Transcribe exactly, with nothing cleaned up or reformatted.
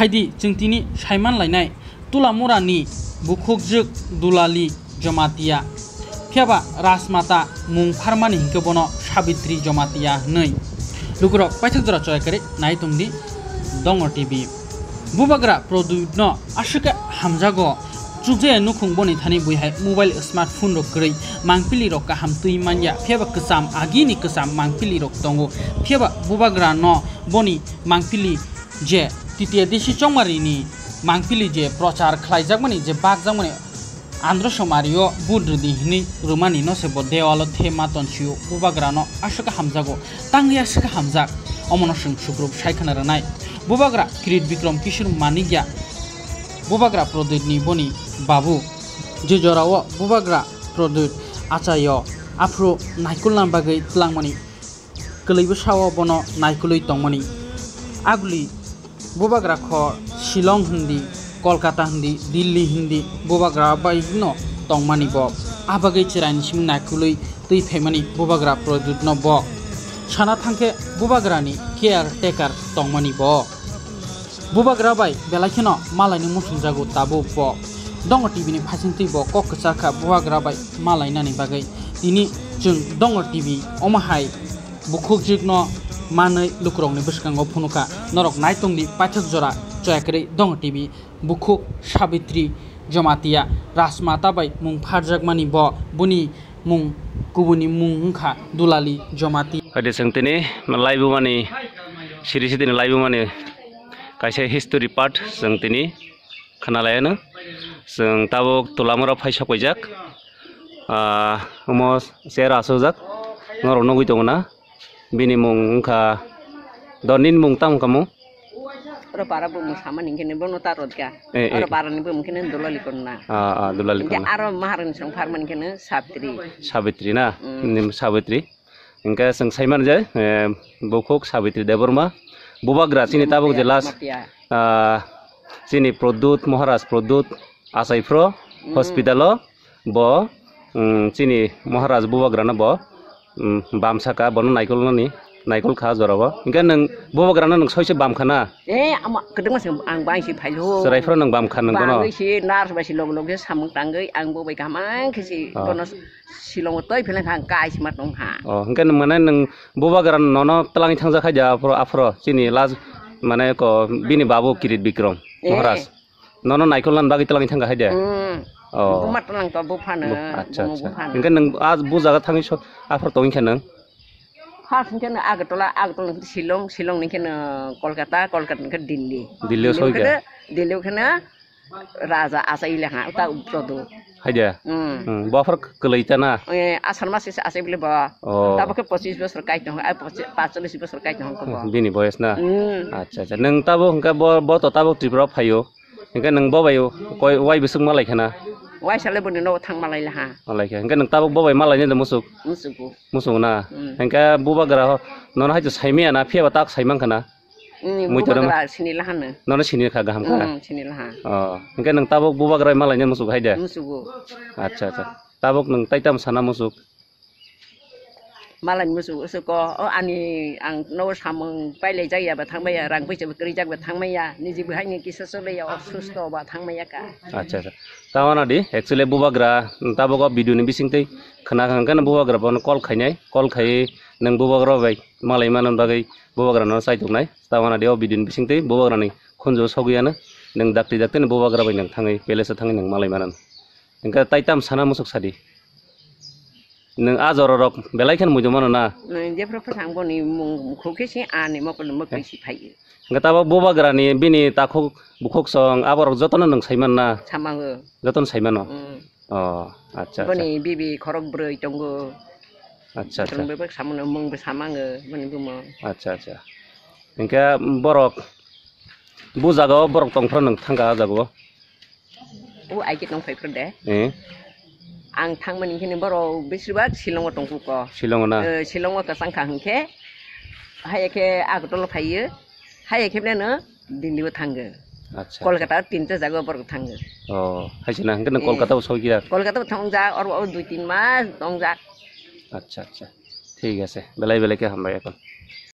Paidi jengtini syaiman lainai tulamurani bukhukjuk dulali jamatia. Piaba rasmata mungfarmani hingkebono sabitri jamatia nei. Lukurok paisak jora coy kari nai tungdi dongor T V. Bubagra produk no asika hamjago Jujur nukung boni thani buihai mobile smartphone rok kiri mangpili rok ka hamtui manja piaba kesam agini kesam mangpili rok tongo piaba bubagra no boni mangpili je titia desi chongmari ni mangpili je prochar khlaijagmani je bagjagmani andro somariyo budrudi hini rumani no sebo dewalo thema tonsiyo bubagra no asaka hamjago tangya asaka hamjak omono sung sugrup saikhana ranai bubagra kirit bikrom kishor manigya Bubagra produk ni boni babu jejorawo bubagra produk acayo afro naikul lambagai telang mani kelaibu sawo bono naikului tong mani agli bubagra kho Shillong hindi Kolkata hindi Delhi hindi bubagra baigno tong mani bo abagai cerain sim naikului tui phaimani bubagra produk no bo sana thangke bubagra ni care taker tong mani bo Bubagra bai belakino malaini musunjago tabu po dongor T V ni pasinti bo kok saka bubagra bai malaina ni bagai ini jeng dongor T V omahai bukhukjikno manai lukrong ni buskango phunuka norok naitung ni pachak jora choyakre dongor T V bukhuk sabitri jamatia rasmata bai mung pharjakmani bo buni mung kubuni mung kha dulali jamatia ade sangtini live mani series ini live mani Kaisa history part sang tini kana layana sang tabok tulamura phaisa koijak ah umo sera sojak ngoro nogui tongna bini mung kha donin mung tam kamu ro para bu musama ningene bono tarot ka ro para ni bu mungkin dolali konna ah ah dolali konna aro maharan sang farman kene sabitri sabitri na nim sabitri engka sang saiman jai bukhuk sabitri deborma Bubagra sini tabuk jelas uh, sini produk Maharashtra produk asaifro mm. hospitalo bo um, sini Maharashtra Bubagra na bo um, bam saka bono naikul na ni naikul kha jorabo inga nang Bubagra na nang soise bam khana eh ama kedeng mas ang bang si phailu saraifro nang bam khan nang bono si nar ba si long long ge samung tangai ang bo bai ka mang khisi bono Shillong toy phelang khang kai simat nong ha oh engkan mana nang Bubagra nono telang thangja kha ja afro afro sini laz mana ko bini babu kirit bikrom Maharashtra nono naikolan bagi telang thangga kha ja oh mat nang to bufana acha acha engkan nang az bu jaga thangi so afro tong khan nang ha singen agatola agatola Shillong Shillong ni khan Kolkata Kolkata ke Delhi Delhi so ga Delhi khana raja asai lekha ta uprodo Haja, hmm, bawa perk keleitana. Eh, asal masih asal beli bawa. Oh. Tapi ke posisi besar kait dong, eh posisi besar kait dong. Bini boyes na. Hmm. Acha, acha. Neng tabu, neng bawa bawa tabu tiap berapa yo? Neng neng bawa yo, koi wai besung malai kana. Wai selalu beri no tang malai lah. Malai kan? Neng tabu bawa malainya itu musuk. Musuk. Musuk na. Neng Bubagra nona itu saimia na, pia batak saimang kana. Bubagra sini lahan, nona sini kagak hamka. Sini lahan. Oh, engkau neng tabok Bubagra malainya musuk aja. Musuk. Acha acha. Tabok neng taitam sana musuk. Malain musuk musuk ko. Oh ani ang nol sameng pele jaya batang maya rang pece bekerja batang maya. Niji bahanya kisah soleh ya ofsus to batang maya ka. Acha acha. Tawana di, actually Bubagra tabok ko video ni bising tei. Kena kangkan Bubagra pon call kayanya, call kay neng Bubagra baik malai mana bagai. Bubagra no sai tuknai tawana deo bidin bising tei Bubagra ni khonjo sogiana nang dakti dakten Bubagra bai nang thangai pelesa thangai nang malai manan engka taitam sana musuk sadi nang ajororok belai khan mujomana na nang jepro phangbo ni mung khoke si ani mokol mok si phai engka taba Bubagra ni bini takho bukhok song aborok jotono nang saiman na samango joton saimano oh acha bani bibi khorok broi tongo Acha acha. Terlebih sama ngomong bersama nggak menunggu Acha acha. Engka borok, bu jago borok tongkron neng tangga jago. Bu aikit nong faker deh. Eh. Ang tang mending kini borok bersubat Shillong tongku ko. Shillong na. Shillong ke sangka hengke. Hanya ke aku tolong payu. Hanya ke mana dindi tangga. Acha. Kolkata tinta jago borok tangga. Oh, hanya nang kena Kolkata usah kita. Kolkata tangga orang orang dua tin mas tangga. अच्छा अच्छा ठीक है से बेलाई बेलाई के हम भाई अपन